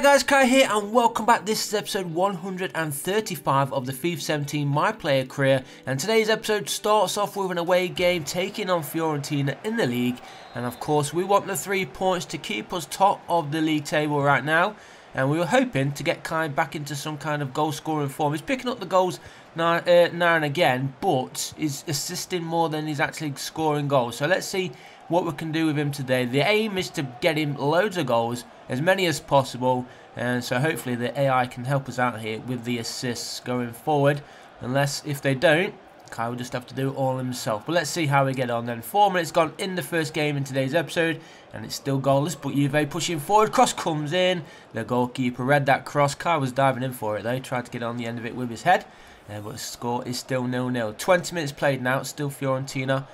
Hi guys, Kai here and welcome back. This is episode 135 of the FIFA 17 My Player Career, and today's episode starts off with an away game taking on Fiorentina in the league, and of course we want the 3 points to keep us top of the league table right now, and we were hoping to get Kai back into some kind of goal scoring form. He's picking up the goals now and again, but he's assisting more than he's actually scoring goals, so let's see what we can do with him today. The aim is to get him loads of goals, as many as possible, and so hopefully the AI can help us out here with the assists going forward. Unless if they don't, Kai will just have to do it all himself. But let's see how we get on then. 4 minutes gone in the first game in today's episode, and it's still goalless, but Juve pushing forward, cross comes in, the goalkeeper read that cross. Kai was diving in for it though, tried to get on the end of it with his head, but the score is still 0-0. 20 minutes played now, still Fiorentina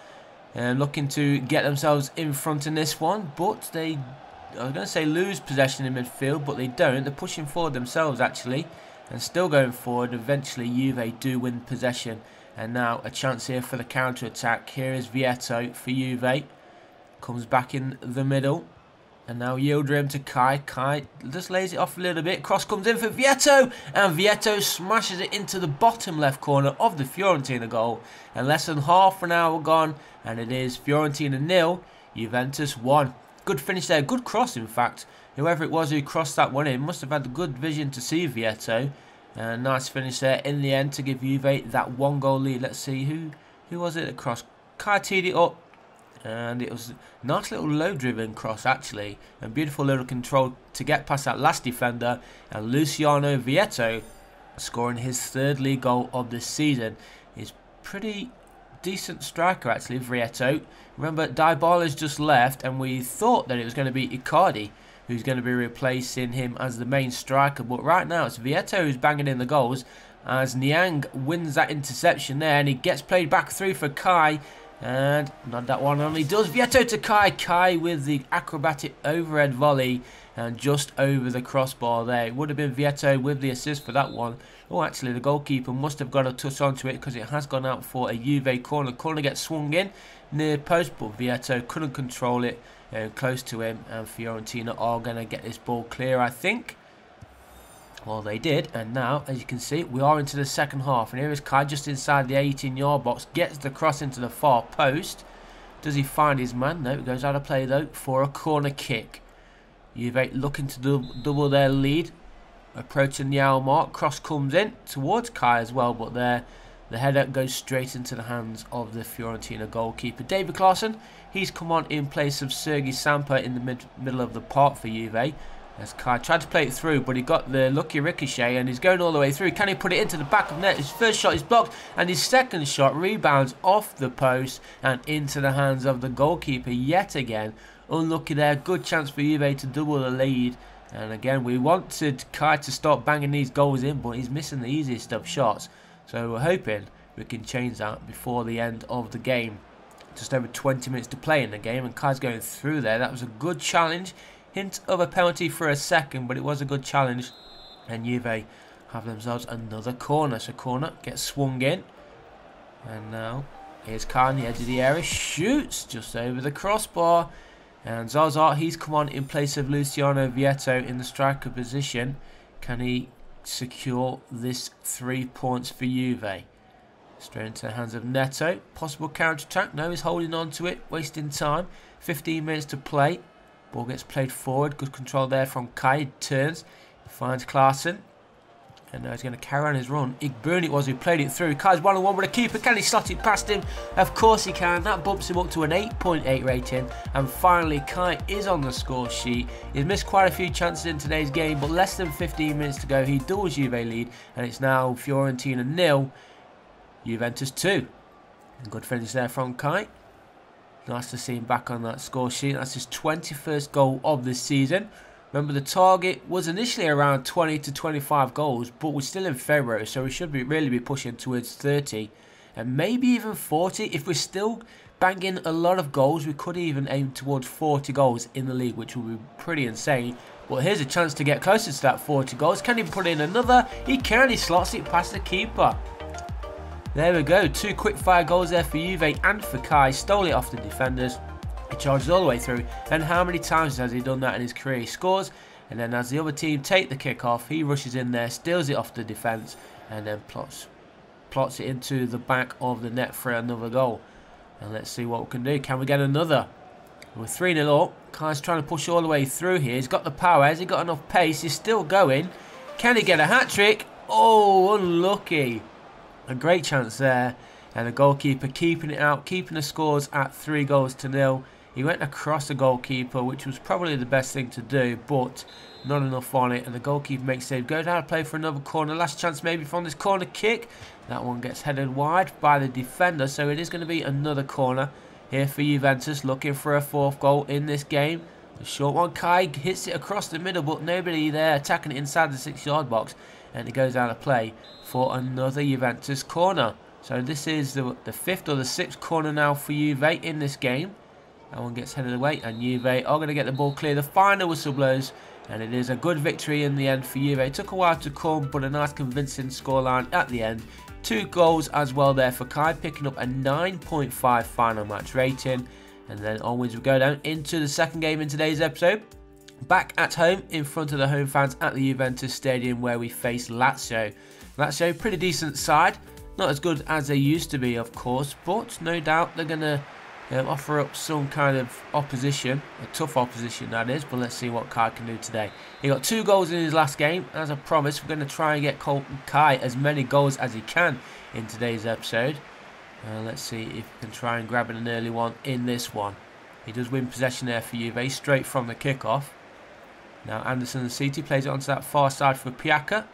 looking to get themselves in front in this one, but they, I was going to say lose possession in midfield, but they don't. They're pushing forward themselves actually, and still going forward. Eventually Juve do win possession, and now a chance here for the counter-attack. Here is Vietto for Juve, comes back in the middle, and now Yildirim to Kai. Kai just lays it off a little bit, cross comes in for Vietto, and Vietto smashes it into the bottom left corner of the Fiorentina goal, and less than half an hour gone, and it is Fiorentina 0, Juventus 1. Good finish there, good cross in fact. Whoever it was who crossed that one in must have had the good vision to see Vietto. Nice finish there in the end to give Juve that one goal lead. Let's see, who was it that crossed? Kai teed it up, and it was a nice little low driven cross actually, and beautiful little control to get past that last defender, and Luciano Vietto scoring his third league goal of this season. He's pretty decent striker actually, Vietto. Remember, Dybala's just left, and we thought that it was going to be Icardi who's going to be replacing him as the main striker, but right now it's Vietto who's banging in the goals, as Niang wins that interception there, and he gets played back through for Kai, and not that one only does. Vietto to Kai, Kai with the acrobatic overhead volley, and just over the crossbar there. It would have been Vietto with the assist for that one. Oh, actually, the goalkeeper must have got a touch onto it, because it has gone out for a Juve corner. Corner gets swung in near post, but Vietto couldn't control it close to him, and Fiorentina are going to get this ball clear, I think. Well, they did, and now, as you can see, we are into the second half, and here is Kai just inside the 18-yard box, gets the cross into the far post. Does he find his man? No, it goes out of play, though, for a corner kick. Juve looking to double their lead, approaching the hour mark. Cross comes in towards Kai as well, but there the header goes straight into the hands of the Fiorentina goalkeeper, David Klaassen. He's come on in place of Sergi Samper in the middle of the park for Juve, as Kai tried to play it through, but he got the lucky ricochet, and he's going all the way through. Can he put it into the back of net? His first shot is blocked, and his second shot rebounds off the post and into the hands of the goalkeeper yet again. Unlucky there, good chance for Juve to double the lead. And again, we wanted Kai to start banging these goals in, but he's missing the easiest of shots. So we're hoping we can change that before the end of the game. Just over 20 minutes to play in the game, and Kai's going through there. That was a good challenge. Hint of a penalty for a second, but it was a good challenge. And Juve have themselves another corner. So corner gets swung in. And now here's Kai on the edge of the area. Shoots just over the crossbar. And Zaza, he's come on in place of Luciano Vietto in the striker position. Can he secure this 3 points for Juve? Straight into the hands of Neto. Possible counter-attack. No, he's holding on to it, wasting time. 15 minutes to play. Ball gets played forward. Good control there from Kai. Turns. Finds Klaassen. And now he's going to carry on his run. Igburn it was who played it through. Kai's one-on-one with a keeper. Can he slot it past him? Of course he can. That bumps him up to an 8.8 rating. And finally, Kai is on the score sheet. He's missed quite a few chances in today's game, but less than 15 minutes to go. He doubles Juve lead, and it's now Fiorentina 0, Juventus 2. And good finish there from Kai. Nice to see him back on that score sheet. That's his 21st goal of this season. Remember, the target was initially around 20 to 25 goals, but we're still in February, so we should be really be pushing towards 30 and maybe even 40. If we're still banging a lot of goals, we could even aim towards 40 goals in the league, which would be pretty insane. But here's a chance to get closer to that 40 goals. Can he put in another? He can. He slots it past the keeper. There we go. Two quick-fire goals there for Juve and for Kai. Stole it off the defenders. He charges all the way through, and how many times has he done that in his career? He scores And then as the other team take the kick off, he rushes in there, steals it off the defence, and then plots it into the back of the net for another goal. And let's see what we can do. Can we get another? We're 3-0 up. Kai's trying to push all the way through here. He's got the power. Has he got enough pace? He's still going. Can he get a hat-trick? Oh, unlucky. A great chance there. And the goalkeeper keeping it out, keeping the scores at 3-0. He went across the goalkeeper, which was probably the best thing to do, but not enough on it. And the goalkeeper makes save. Go down and play for another corner. Last chance maybe from this corner kick. That one gets headed wide by the defender, so it is going to be another corner here for Juventus, looking for a fourth goal in this game. The short one, Kai hits it across the middle, but nobody there attacking it inside the 6-yard box. And it goes out of play for another Juventus corner. So this is the fifth or the sixth corner now for Juve in this game. That one gets headed away, and Juve are going to get the ball clear. The final whistle blows, and it is a good victory in the end for Juve. It took a while to come, but a nice convincing scoreline at the end. 2 goals as well there for Kai, picking up a 9.5 final match rating. And then onwards we go down into the second game in today's episode. Back at home, in front of the home fans at the Juventus Stadium, where we face Lazio. Lazio, pretty decent side. Not as good as they used to be, of course, but no doubt they're going to offer up some kind of opposition. A tough opposition, that is, but let's see what Kai can do today. He got 2 goals in his last game. As I promised, we're going to try and get Kai as many goals as he can in today's episode. Let's see if we can try and grab an early one in this one. He does win possession there for Juve, straight from the kickoff. Now Anderson and City plays it onto that far side for Pjaca.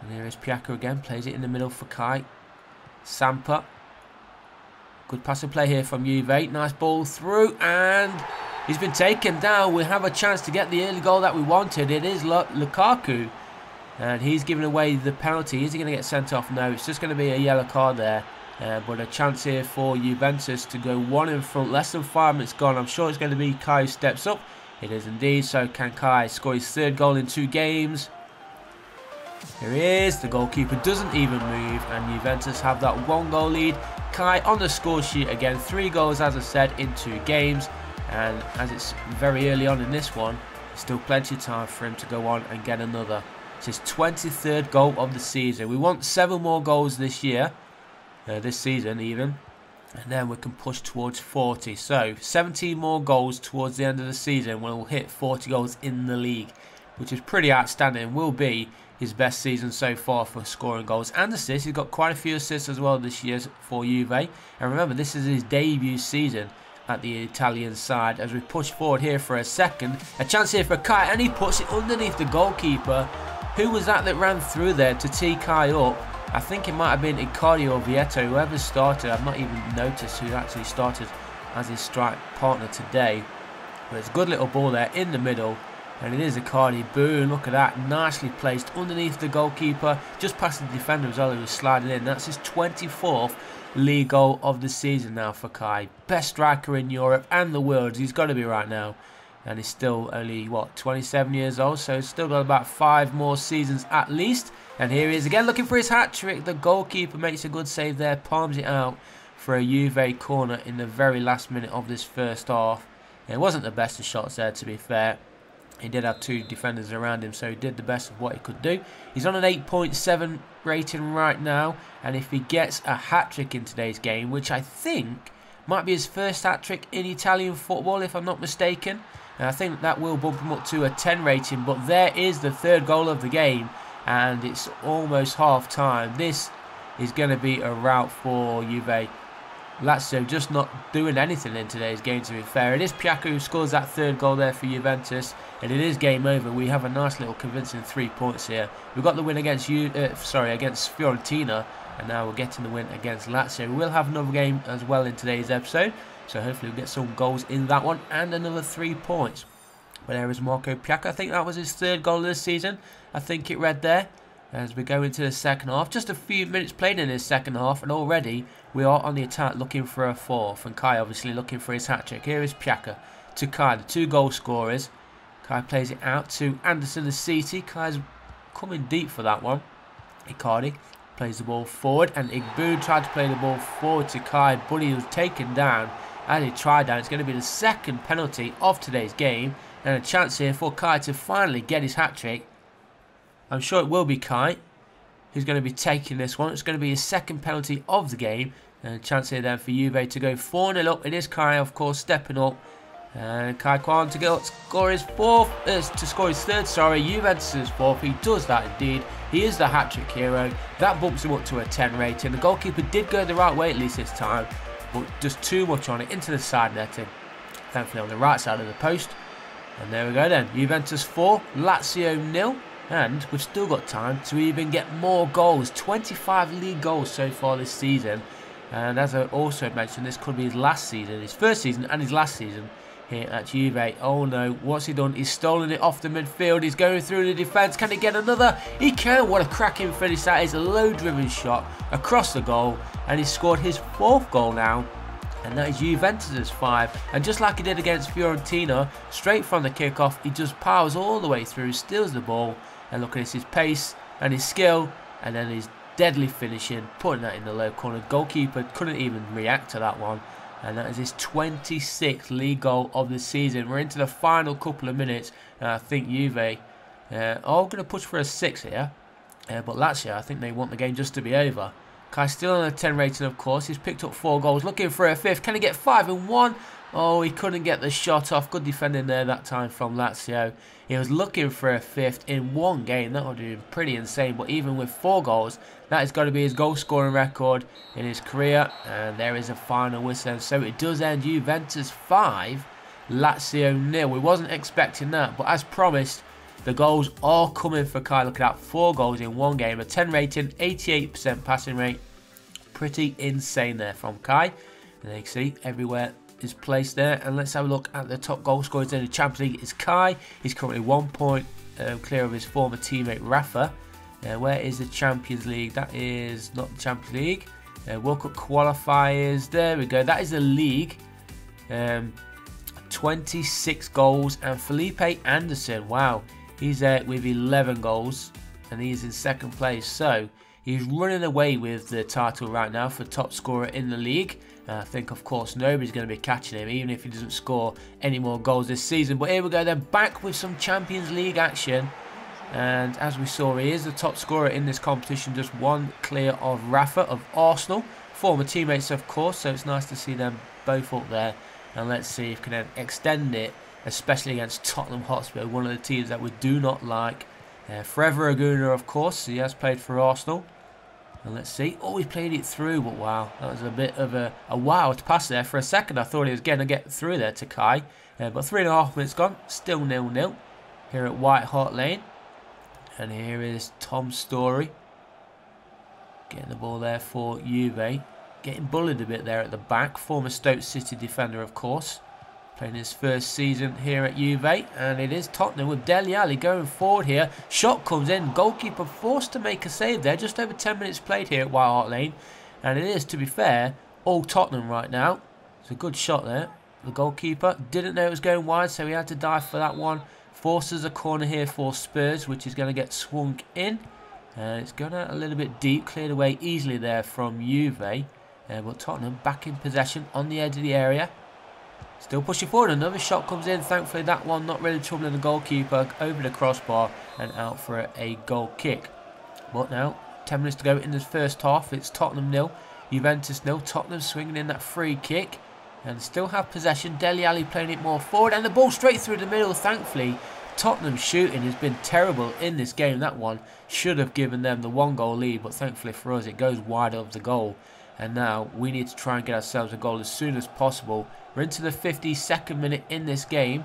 And here is Pjaca again, plays it in the middle for Kai. Samper. Good passive play here from Juve. Nice ball through, and he's been taken down. We have a chance to get the early goal that we wanted. It is Lukaku. And he's giving away the penalty. Is he going to get sent off? No, it's just going to be a yellow card there. But a chance here for Juventus to go one in front. Less than 5 minutes gone. I'm sure it's going to be Kai who steps up. It is indeed. So can Kai score his 3rd goal in 2 games? Here he is. The goalkeeper doesn't even move. And Juventus have that 1-goal lead. Kai on the score sheet again. 3 goals, as I said, in 2 games. And as it's very early on in this one, still plenty of time for him to go on and get another. It's his 23rd goal of the season. We want 7 more goals this year. This season even, and then we can push towards 40. So 17 more goals towards the end of the season when we'll hit 40 goals in the league, which is pretty outstanding. Will be his best season so far for scoring goals and assists. He's got quite a few assists as well this year for Juve, and remember, this is his debut season at the Italian side. As we push forward here for a second, a chance here for Kai, and he puts it underneath the goalkeeper. Who was that ran through there to tee Kai up? I think it might have been Icardi or Vietto, whoever started. I've not even noticed who actually started as his strike partner today. But it's a good little ball there in the middle. And it is Icardi. Boom, look at that. Nicely placed underneath the goalkeeper. Just past the defender as well, who was sliding in. That's his 24th league goal of the season now for Kai. Best striker in Europe and the world. He's got to be right now. And he's still only, what, 27 years old, so he's still got about 5 more seasons at least. And here he is again, looking for his hat-trick. The goalkeeper makes a good save there, palms it out for a Juve corner in the very last minute of this first half. It wasn't the best of shots there, to be fair. He did have 2 defenders around him, so he did the best of what he could do. He's on an 8.7 rating right now, and if he gets a hat-trick in today's game, which I think might be his first hat-trick in Italian football, if I'm not mistaken. And I think that will bump him up to a 10 rating. But there is the 3rd goal of the game. And it's almost half time. This is going to be a rout for Juve. Lazio just not doing anything in today's game, to be fair. It is Piakou who scores that 3rd goal there for Juventus. And it is game over. We have a nice little convincing 3 points here. We've got the win against Fiorentina. And now we're getting the win against Lazio. We will have another game as well in today's episode. So hopefully we'll get some goals in that one and another 3 points. But there is Marco Pjaca. I think that was his 3rd goal of this season. I think it read there. As we go into the second half. Just a few minutes played in this second half. And already we are on the attack looking for a 4th. And Kai obviously looking for his hat-trick. Here is Pjaca to Kai, the 2 goal scorers. Kai plays it out to Anderson and City. Kai's coming deep for that one. Icardi plays the ball forward. And Igburn tried to play the ball forward to Kai. But he was taken down. And he tried that. It's going to be the 2nd penalty of today's game. And a chance here for Kai to finally get his hat-trick. I'm sure it will be Kai who's going to be taking this one. It's going to be his second penalty of the game. And a chance here then for Juve to go 4-0 up. It is Kai, of course, stepping up. And Kai Kwan to go score his third, Juventus' fourth. He does that indeed. He is the hat-trick hero. That bumps him up to a 10 rating. The goalkeeper did go the right way at least this time, but just too much on it into the side netting. Thankfully on the right side of the post. And there we go then. Juventus 4, Lazio 0. And we've still got time to even get more goals. 25 league goals so far this season. And as I also mentioned, this could be his last season. His first season and his last season here at Juve. Oh no, what's he done? He's stolen it off the midfield. He's going through the defence. Can he get another? He can. What a cracking finish that is. A low-driven shot across the goal. And he's scored his fourth goal now. And that is Juventus' 5. And just like he did against Fiorentina, straight from the kickoff, he just powers all the way through, steals the ball. And look at this, his pace and his skill. And then his deadly finishing, putting that in the low corner. Goalkeeper couldn't even react to that one. And that is his 26th league goal of the season. We're into the final couple of minutes. And I think Juve are all going to push for a 6 here. But Lazio, I think they want the game just to be over. Kai's still on a 10 rating, of course. He's picked up 4 goals. Looking for a 5th. Can he get 5 in 1? Oh, he couldn't get the shot off. Good defending there that time from Lazio. He was looking for a 5th in one game. That would be pretty insane. But even with 4 goals, that has got to be his goal scoring record in his career. And there is a final whistle. So it does end Juventus 5, Lazio 0. We wasn't expecting that. But as promised, the goals are coming for Kai. Look at that, 4 goals in one game, a 10 rating, 88% passing rate. Pretty insane there from Kai. And you can see everywhere is placed there. And let's have a look at the top goal scorers in the Champions League. It's Kai. He's currently 1 point clear of his former teammate Rafa. Where is the Champions League? That is not the Champions League. World Cup qualifiers. There we go. That is the league. 26 goals. And Felipe Anderson. Wow. He's there with 11 goals and he's in second place. So he's running away with the title right now for top scorer in the league. And I think, of course, nobody's going to be catching him, even if he doesn't score any more goals this season. But here we go. They're back with some Champions League action. And as we saw, he is the top scorer in this competition. Just 1 clear of Rafa of Arsenal. Former teammates, of course. So it's nice to see them both up there. And let's see if we can extend it. Especially against Tottenham Hotspur, one of the teams that we do not like. Forever Aguna, of course, he has played for Arsenal. And let's see. Oh, he played it through, but wow, that was a bit of a wild pass there. For a second, I thought he was going to get through there to Kai. But 3.5 minutes gone, still 0-0 here at White Hart Lane. And here is Tom Story. Getting the ball there for Juve. Getting bullied a bit there at the back. Former Stoke City defender, of course. Playing his first season here at Juve. And it is Tottenham with Dele Alli going forward here. Shot comes in. Goalkeeper forced to make a save there. Just over 10 minutes played here at White Hart Lane. And it is, to be fair, all Tottenham right now. It's a good shot there. The goalkeeper didn't know it was going wide, so he had to dive for that one. Forces a corner here for Spurs, which is going to get swung in. And it's gone out a little bit deep. Cleared away easily there from Juve. But Tottenham back in possession on the edge of the area. Still pushing forward, another shot comes in. Thankfully that one not really troubling the goalkeeper. Over the crossbar and out for a goal kick. But now, 10 minutes to go in the first half. It's Tottenham 0, Juventus 0. Tottenham swinging in that free kick. And still have possession. Dele Alli playing it more forward. And the ball straight through the middle. Thankfully, Tottenham shooting has been terrible in this game. That one should have given them the 1-goal lead. But thankfully for us, it goes wide of the goal. And now we need to try and get ourselves a goal as soon as possible. We're into the 52nd minute in this game.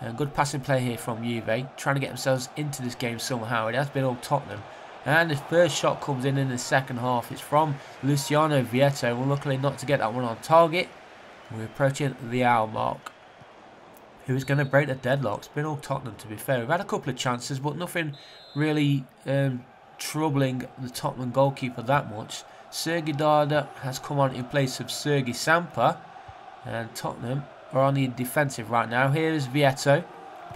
And good passing play here from Juve. Trying to get themselves into this game somehow. It has been all Tottenham. And the first shot comes in the second half. It's from Luciano Vietto. Well, luckily not to get that one on target. We're approaching the hour mark. Who is going to break the deadlock? It's been all Tottenham, to be fair. We've had a couple of chances, but nothing really troubling the Tottenham goalkeeper that much. Sergi Duda has come on in place of Sergi Samper. And Tottenham are on the defensive right now. Here is Vietto.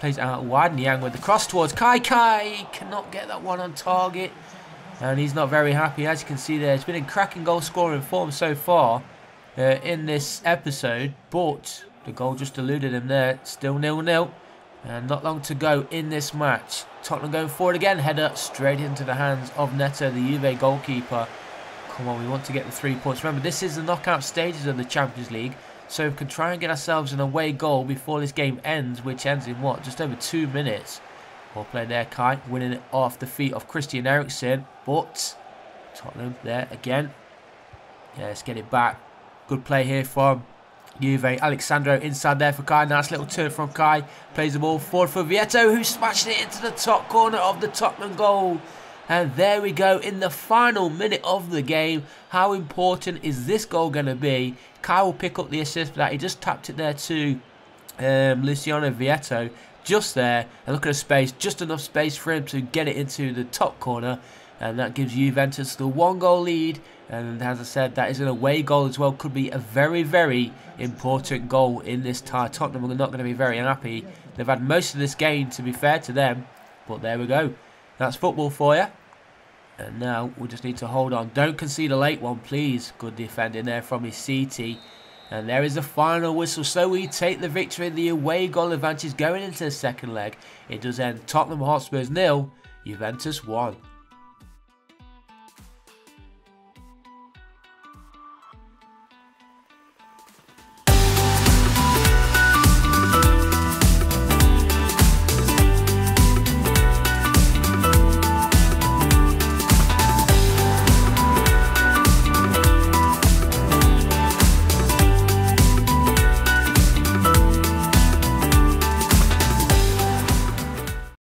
Plays out wide. Niang with the cross towards Kai. Kai cannot get that one on target. And he's not very happy. As you can see there, he's been in cracking goal scoring form so far in this episode. But the goal just eluded him there. Still 0-0. And not long to go in this match. Tottenham going forward again. Header straight into the hands of Neto, the Juve goalkeeper. Come on, we want to get the 3 points. Remember, this is the knockout stages of the Champions League. So we can try and get ourselves an away goal before this game ends, which ends in what? Just over 2 minutes. Well played there, Kai. Winning it off the feet of Christian Eriksen. But Tottenham there again. Yeah, let's get it back. Good play here from Juve. Alexandro inside there for Kai. Nice little turn from Kai. Plays the ball forward for Vietto, who smashed it into the top corner of the Tottenham goal. And there we go, in the final minute of the game. How important is this goal going to be? Kai will pick up the assist for that. He just tapped it there to Luciano Vietto. Just there. And look at the space. Just enough space for him to get it into the top corner. And that gives Juventus the 1-goal lead. And as I said, that is an away goal as well. Could be a very, very important goal in this tie. Tottenham are not going to be very unhappy. They've had most of this game, to be fair to them. But there we go. That's football for you. And now we just need to hold on. Don't concede a late one, please. Good defending there from Isiti. And there is the final whistle. So we take the victory. The away goal advantage going into the second leg. It does end Tottenham Hotspurs 0, Juventus 1.